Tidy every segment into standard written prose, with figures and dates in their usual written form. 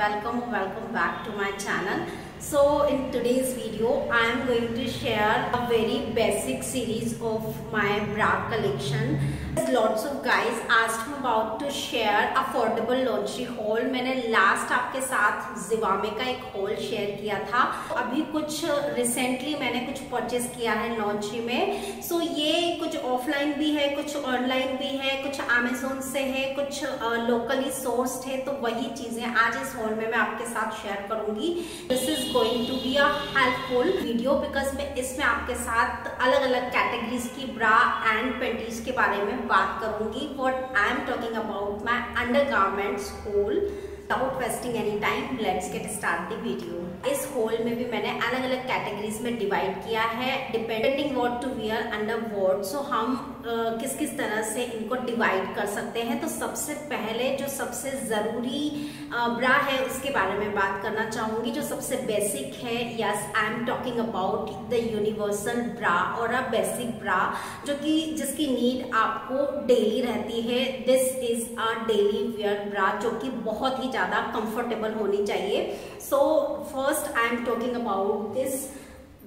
and welcome back to my channel. So in today's video I am going to share a very basic series of my bra collection. Lots of guys asked me about to share affordable lingerie haul. मैंने last आपके साथ जिवामे का एक haul share किया था. अभी कुछ recently मैंने कुछ purchase किया है lingerie में. So ये कुछ offline भी है, कुछ online भी है, कुछ Amazon से है, कुछ locally sourced है. तो वही चीजें आज इस haul में मैं आपके साथ share करूँगी. This is going to be a helpful video because मैं इसमें आपके साथ अलग-अलग categories की bra and panties के बारे में बात करूंगी. What I am talking about my undergarments haul. Without wasting any time, let's get start the video. इस haul में भी मैंने अलग अलग कैटेगरीज में डिवाइड किया है depending what to wear under what. So हम किस किस तरह से इनको डिवाइड कर सकते हैं. तो सबसे पहले जो सबसे जरूरी ब्रा है उसके बारे में बात करना चाहूंगी जो सबसे बेसिक है. Yes, I am talking about the universal bra और अ बेसिक ब्रा जो कि जिसकी नीड आपको डेली रहती है. This is a daily wear bra जो कि बहुत ही ज़्यादा कंफर्टेबल होनी चाहिए. So first I am talking about this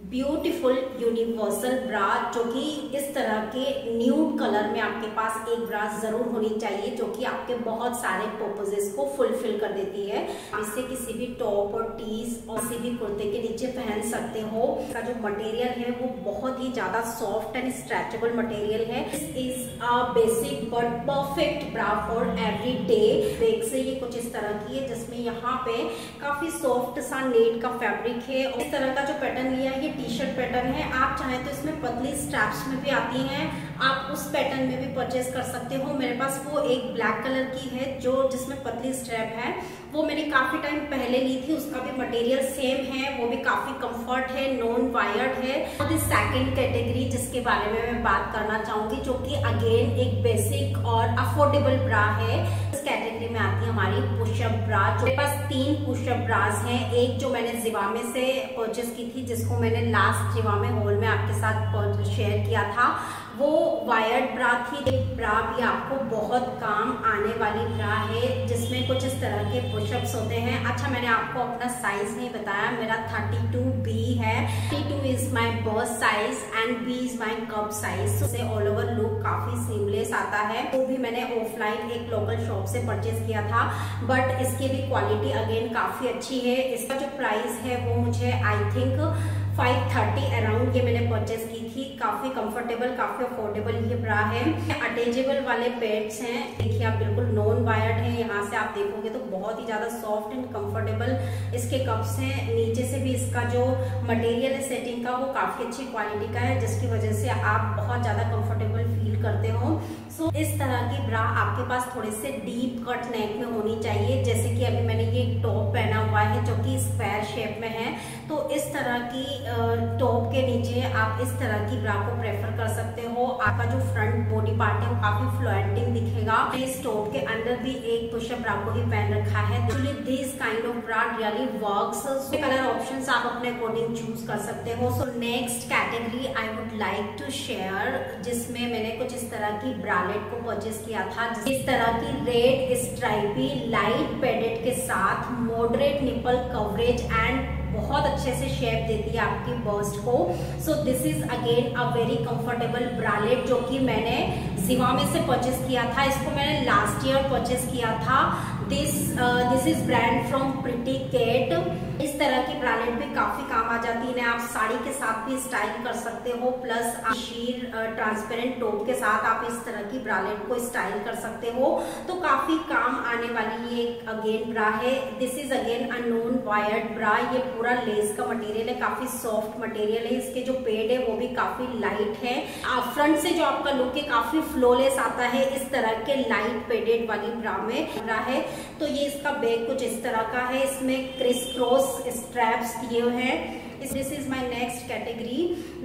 beautiful universal bra जो कि इस तरह के न्यूड कलर में आपके पास एक ब्रा जरूर होनी चाहिए जो कि आपके बहुत सारे पर्पसेस को फुलफिल कर देती है. इससे किसी भी टॉप और टीज और किसी भी कुर्ते के नीचे पहन सकते हो. इसका जो मटेरियल है वो बहुत ही ज्यादा सॉफ्ट एंड स्ट्रेचेबल मटेरियल है. This is a basic but perfect bra for every day. Back से ये कुछ इस तरह की है जिसमें यहाँ पे काफी सॉफ्ट सा नेट का फैब्रिक है और इस तरह का जो पैटर्न लिया है टी शर्ट पैटर्न है. आप चाहे तो इसमें पतली स्ट्रैप्स में भी आती हैं. आप उस पैटर्न में भी परचेज कर सकते हो. मेरे पास वो एक ब्लैक कलर की है जो जिसमें पतली स्ट्रैप है. वो मैंने काफ़ी टाइम पहले ली थी. उसका भी मटेरियल सेम है. वो भी काफ़ी कंफर्ट है, नॉन वायर्ड है. और इस सेकेंड कैटेगरी जिसके बारे में मैं बात करना चाहूँगी जो कि अगेन एक बेसिक और अफोर्डेबल ब्रा है. इस कैटेगरी में आती है हमारी पुशअप ब्रा. मेरे पास तीन पुशअप ब्रास हैं. एक जो मैंने जिवामे से परचेज की थी जिसको मैंने लास्ट जिवामे हॉल में आपके साथ शेयर किया था वो वायर्ड ब्रा थी. एक ब्रा भी आपको बहुत काम आने वाली ब्रा है जिसमें कुछ इस तरह के पुशअप्स होते हैं. अच्छा, मैंने आपको अपना साइज नहीं बताया. मेरा 32B है. 32 is my bust size and B is my cup size. उसे ऑल ओवर लुक काफी सीमलेस आता है. वो तो भी मैंने ऑफलाइन एक लोकल शॉप से परचेज किया था बट इसकी भी क्वालिटी अगेन काफी अच्छी है. इसका जो प्राइस है वो मुझे आई थिंक 530 अराउंड ये मैंने परचेज की थी. काफी कंफर्टेबल, काफी अफोर्डेबल ये ब्रा है. अटैचेबल वाले पैड्स हैं. देखिए आप बिल्कुल नॉन वायर्ड है. यहाँ से आप देखोगे तो बहुत ही ज्यादा सॉफ्ट एंड कंफर्टेबल इसके कप्स हैं. नीचे से भी इसका जो मटेरियल है सेटिंग का वो काफी अच्छी क्वालिटी का है जिसकी वजह से आप बहुत ज्यादा कंफर्टेबल फील करते हो. सो इस तरह की ब्रा आपके पास थोड़े से डीप कट नेक में होनी चाहिए. जैसे कि अभी मैंने ये टॉप पहना हुआ है जो कि स्क्वायर शेप में है. तो इस तरह की टॉप के नीचे आप इस तरह की ब्रा को प्रेफर कर सकते हो. आपका जो फ्रंट बॉडी पार्ट है वो काफी फ्लॉन्टिंग दिखेगा. इस टॉप के अंदर भी एक पुशअप ब्रा को भी पहन रखा है. This kind of bra really works. Colour options आप अपने अकॉर्डिंग चूज कर सकते हो. So next category I would like to share जिसमें मैंने कुछ इस तरह की ब्रा को परचेज किया था. इस तरह की रेड स्ट्राइपी लाइट पेडेड के साथ मॉडरेट निपल कवरेज एंड बहुत अच्छे से शेप देती है आपकी बस्ट को. So this is again a very comfortable bralette जो कि मैंने जिवामे से परचेज किया था. इसको मैंने लास्ट ईयर परचेज किया था. This is brand from Pretty cat. इस तरह की ब्रालेट भी काफी काम आ जाती है. आप साड़ी के साथ भी स्टाइल कर सकते हो प्लस शीर ट्रांसपेरेंट टॉप के साथ आप इस तरह की ब्रालेट को स्टाइल कर सकते हो. तो काफी काम आने वाली ये अगेन ब्रा है. This is again a non wired bra. ये पूरा लेस का मटेरियल है, काफी सॉफ्ट मटेरियल है. इसके जो पेड है वो भी काफी लाइट है. फ्रंट से जो आपका लुक है काफी फ्लोलेस आता है इस तरह के लाइट पेडेड वाली ब्रा में ब्रा है. तो ये इसका बैग कुछ इस तरह का है. इसमें क्रिस क्रॉस स्ट्रैप्स दिए हुए हैं. This is my next category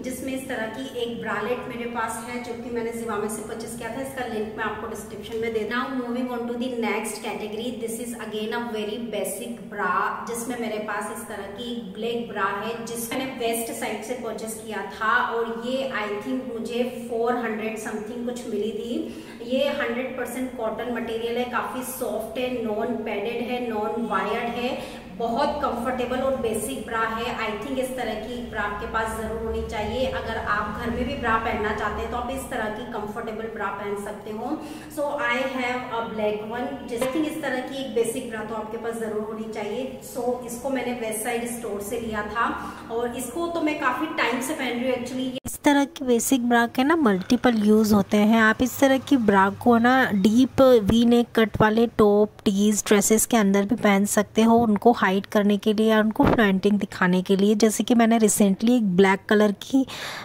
जिसमें इस तरह की एक ब्रालेट मेरे पास है जो कि मैंने जिवामे से परचेस किया था। इसका लिंक मैं आपको डिस्क्रिप्शन में दे रहा हूँ। Moving on to the next category, this is again a very basic bra जिसमें मेरे पास इस तरह की ब्लैक ब्रा है जिस मैंने वेस्ट साइड से परचेस किया था और ये आई थिंक मुझे 400 समथिंग कुछ मिली थी। ये 100% कॉटन मटेरियल है, काफी सॉफ्ट है, नॉन पैडेड है, नॉन वायर्ड है, बहुत कंफर्टेबल और बेसिक ब्रा है। आई थिंक इस तरह की ब्रा आपके पास जरूर होनी चाहिए। अगर आप घर में भी ब्रा पहनना चाहते हैं तो आप इस तरह की कंफर्टेबल ब्रा पहन सकते हो। So I have a black one. I think इस तरह की एक बेसिक ब्रा तो आपके पास जरूर होनी चाहिए। सो इसको मैंने वेस्ट साइड स्टोर से लिया था और इसको तो मैं काफी टाइम से पहन रही हूँ। एक्चुअली इस तरह की बेसिक ब्रा के ना मल्टीपल यूज होते हैं। आप इस तरह की ब्रा को ना डीप वी नेक कट वाले टॉप, टीज, ड्रेसेस के अंदर भी पहन सकते हो, उनको हाइड करने के लिए या उनको फ्लैंटिंग दिखाने के लिए। जैसे कि मैंने रिसेंटली एक ब्लैक कलर की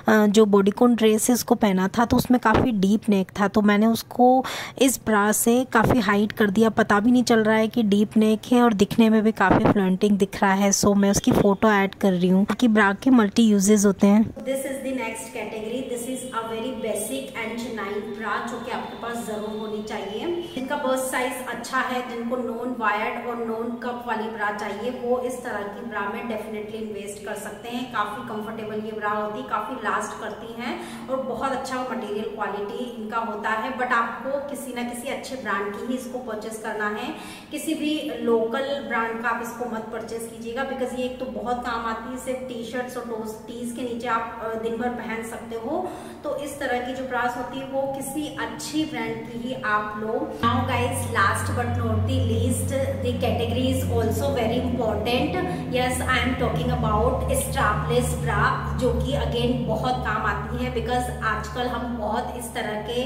जो बॉडीकॉन ड्रेस है उसको पहना था तो उसमें काफ़ी डीप नेक था, तो मैंने उसको इस ब्रा से काफ़ी हाइड कर दिया। पता भी नहीं चल रहा है कि डीप नेक है और दिखने में भी काफ़ी फ्लैंटिंग दिख रहा है। सो मैं उसकी फ़ोटो ऐड कर रही हूँ कि ब्रा के मल्टी यूजेज होते हैं। This is the next category, this is a very basic and genuine bra जो कि आपके पास जरूर होनी चाहिए। जिनका बर्स्ट साइज अच्छा है, जिनको नॉन वायर्ड और नॉन कप वाली ब्रा चाहिए, वो इस तरह की ब्रा में डेफिनेटली इन्वेस्ट कर सकते हैं। काफ़ी कंफर्टेबल ये ब्रा होती, काफ़ी लास्ट करती हैं और बहुत अच्छा मटेरियल क्वालिटी इनका होता है। बट आपको किसी ना किसी अच्छे ब्रांड की ही इसको परचेस करना है, किसी भी लोकल ब्रांड का आप इसको मत परचेस कीजिएगा बिकॉज ये एक तो बहुत काम आती है, सिर्फ टी शर्ट्स और टीज के नीचे आप दिन भर पहन सकते हो। तो इस तरह की जो ब्रास होती है वो किसी अच्छी ब्रांड की ही आप लो। Now guys, last but not the least, the category is also very important. Yes, I am talking about strapless bra जो कि अगेन बहुत काम आती है बिकॉज आजकल हम बहुत इस तरह के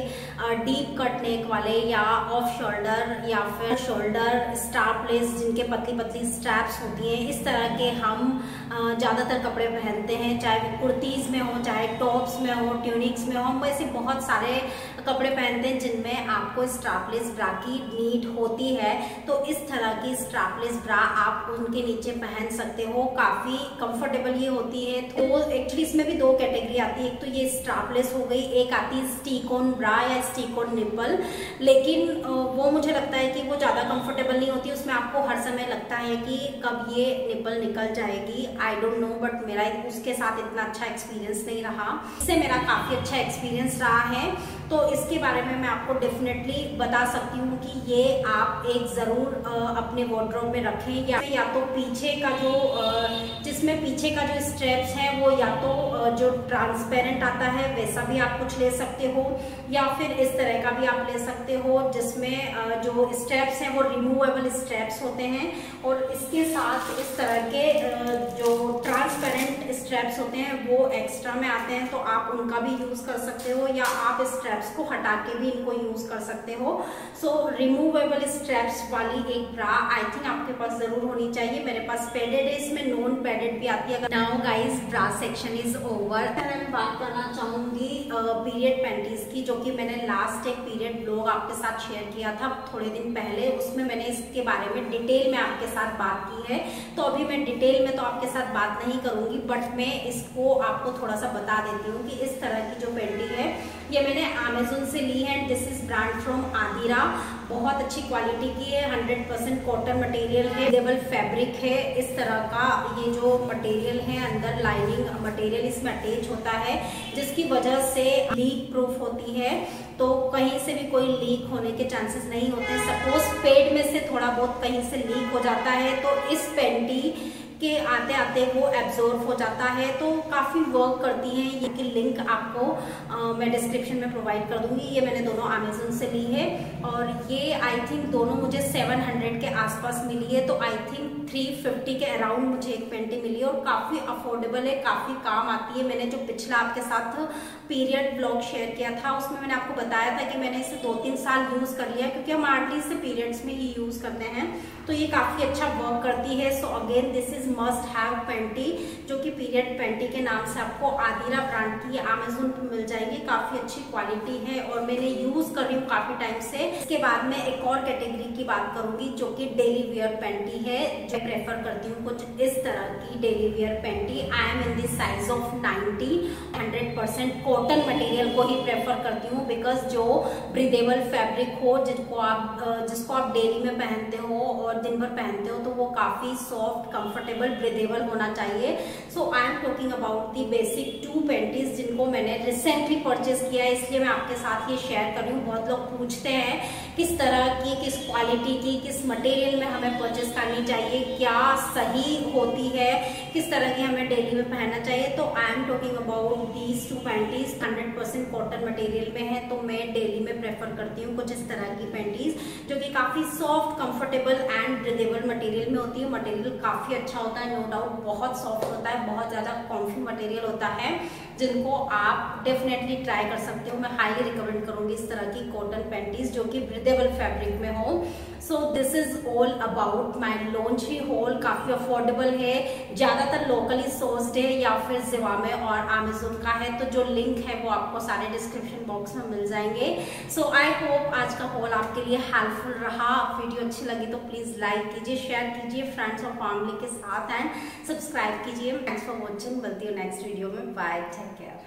डीप कट नेक वाले या ऑफ शोल्डर या फिर शोल्डर स्ट्रैपलेस जिनके पतली पतली स्ट्रैप्स होती हैं, इस तरह के हम ज़्यादातर कपड़े पहनते हैं। चाहे कुर्तीज़ में हो, चाहे टॉप्स में हो, ट्यूनिक्स में हो, हम ऐसे बहुत सारे कपड़े पहनते हैं जिनमें आपको स्ट्रैपलेस ब्रा की नीड होती है। तो इस तरह की स्ट्रैपलेस ब्रा आप उनके नीचे पहन सकते हो, काफ़ी कंफर्टेबल ये होती है। तो एक्चुअली इसमें भी दो कैटेगरी आती है, एक तो ये स्ट्रैपलेस हो गई, एक आती है स्टिक ऑन ब्रा या स्टिक ऑन निपल। लेकिन वो मुझे लगता है कि वो ज़्यादा कंफर्टेबल नहीं होती, उसमें आपको हर समय लगता है कि कब ये निपल निकल जाएगी। आई डोंट नो, बट मेरा उसके साथ इतना अच्छा एक्सपीरियंस नहीं रहा। इससे मेरा काफ़ी अच्छा एक्सपीरियंस रहा है, तो इसके बारे में मैं आपको डेफिनेटली बता सकती हूँ कि ये आप एक ज़रूर अपने वॉर्डरोब में रखें। या तो पीछे का जो जिसमें पीछे का जो स्ट्रेप्स हैं वो या तो जो ट्रांसपेरेंट आता है वैसा भी आप कुछ ले सकते हो, या फिर इस तरह का भी आप ले सकते हो जिसमें जो स्ट्रेप्स हैं वो रिमूवेबल स्ट्रेप्स होते हैं और इसके साथ इस तरह के जो ट्रांसपेरेंट स्ट्रेप्स होते हैं वो एक्स्ट्रा में आते हैं, तो आप उनका भी यूज़ कर सकते हो या आप स्ट्रेप्स को हटा के भी इनको यूज़ कर सकते हो। सो रिमूवेबल स्ट्रेप्स वाली एक ब्रा आई थिंक आपके पास ज़रूर होनी चाहिए। मेरे पास पैडेड है, इसमें नॉन पैडेड भी आती है। Now guys, bra section is over. मैं बात करना चाहूँगी पीरियड पैंटीज की, जो कि मैंने लास्ट एक पीरियड ब्लॉग आपके साथ शेयर किया था थोड़े दिन पहले, उसमें मैंने इसके बारे में डिटेल में आपके साथ बात की है। तो अभी मैं डिटेल में तो आपके साथ बात नहीं करूँगी, बट मैं इसको आपको थोड़ा सा बता देती हूँ कि इस तरह की जो पैंटी है ये मैंने अमेजोन से ली है। This is brand from Adira, बहुत अच्छी क्वालिटी की है, 100% कॉटन मटेरियल है, डेबल फैब्रिक है। इस तरह का ये जो मटेरियल है अंदर लाइनिंग मटेरियल इसमें अटैच होता है जिसकी वजह से लीक प्रूफ होती है, तो कहीं से भी कोई लीक होने के चांसेस नहीं होते। सपोज पेड में से थोड़ा बहुत कहीं से लीक हो जाता है तो इस पैंटी के आते आते वो एब्जॉर्ब हो जाता है, तो काफ़ी वर्क करती है। ये की लिंक आपको मैं डिस्क्रिप्शन में प्रोवाइड कर दूंगी। ये मैंने दोनों अमेजोन से ली है और ये आई थिंक दोनों मुझे 700 के आसपास मिली है, तो आई थिंक 350 के अराउंड मुझे एक पैंटी मिली है और काफ़ी अफोर्डेबल है, काफ़ी काम आती है। मैंने जो पिछला आपके साथ पीरियड ब्लॉग शेयर किया था उसमें मैंने आपको बताया था कि मैंने इसे 2-3 साल यूज़ कर लिया क्योंकि हम आर्टली से पीरियड्स में ही यूज़ करते हैं, तो ये काफ़ी अच्छा वर्क करती है। So again, this is must have panty जो कि पीरियड पैंटी के नाम से आपको आदिरा ब्रांड की अमेजोन पर मिल जाएगी, काफ़ी अच्छी क्वालिटी है और मैंने यूज़ कर रही हूँ काफ़ी टाइम से। इसके बाद मैं एक और कैटेगरी की बात करूँगी जो कि डेली वियर पैंटी है, जो मैं प्रेफर करती हूँ कुछ इस तरह की daily wear panty. I am in the size of 90 100% cotton material को ही प्रेफर करती हूँ, बिकॉज जो ब्रीदेबल फैब्रिक हो, जिसको आप डेली में पहनते हो और दिन भर पहनते हो, तो वो काफ़ी सॉफ्ट, कंफर्टेबल, ब्रीदेबल होना चाहिए। So I am talking about the basic 2 panties जिनको मैंने रिसेंटली परचेज किया है, इसलिए मैं आपके साथ ये शेयर कर रही हूँ। बहुत लोग पूछते हैं किस तरह की, किस क्वालिटी की, किस मटेरियल में हमें परचेज करनी चाहिए, क्या सही होती है, किस तरह की हमें डेली में पहनना चाहिए। तो I am talking about these 2 panties 100% cotton material में है, तो मैं डेली में प्रेफर करती हूँ कुछ इस तरह की पैंटीज जो कि काफ़ी soft, comfortable and breathable material में होती है। मटेरियल काफ़ी अच्छा होता है, नो डाउट, बहुत सॉफ्ट होता है, बहुत ज़्यादा कॉम्फी मटेरियल होता है, जिनको आप डेफिनेटली ट्राई कर सकते हो। मैं हाईली रिकमेंड करूंगी इस तरह की कॉटन पैंटीज जो कि ब्रीदेबल फैब्रिक में हो। So this is all about my laundry haul. काफ़ी अफोर्डेबल है, ज़्यादातर लोकली सोर्स्ड है या फिर जिवामे और अमेजोन का है, तो जो लिंक है वो आपको सारे डिस्क्रिप्शन बॉक्स में मिल जाएंगे। सो आई होप आज का हॉल आपके लिए हेल्पफुल रहा। वीडियो अच्छी लगी तो प्लीज़ लाइक कीजिए, शेयर कीजिए फ्रेंड्स और फैमिली के साथ एंड सब्सक्राइब कीजिए। थैंक्स फॉर वॉचिंग, मिलती हूँ नेक्स्ट वीडियो में। Bye, take care.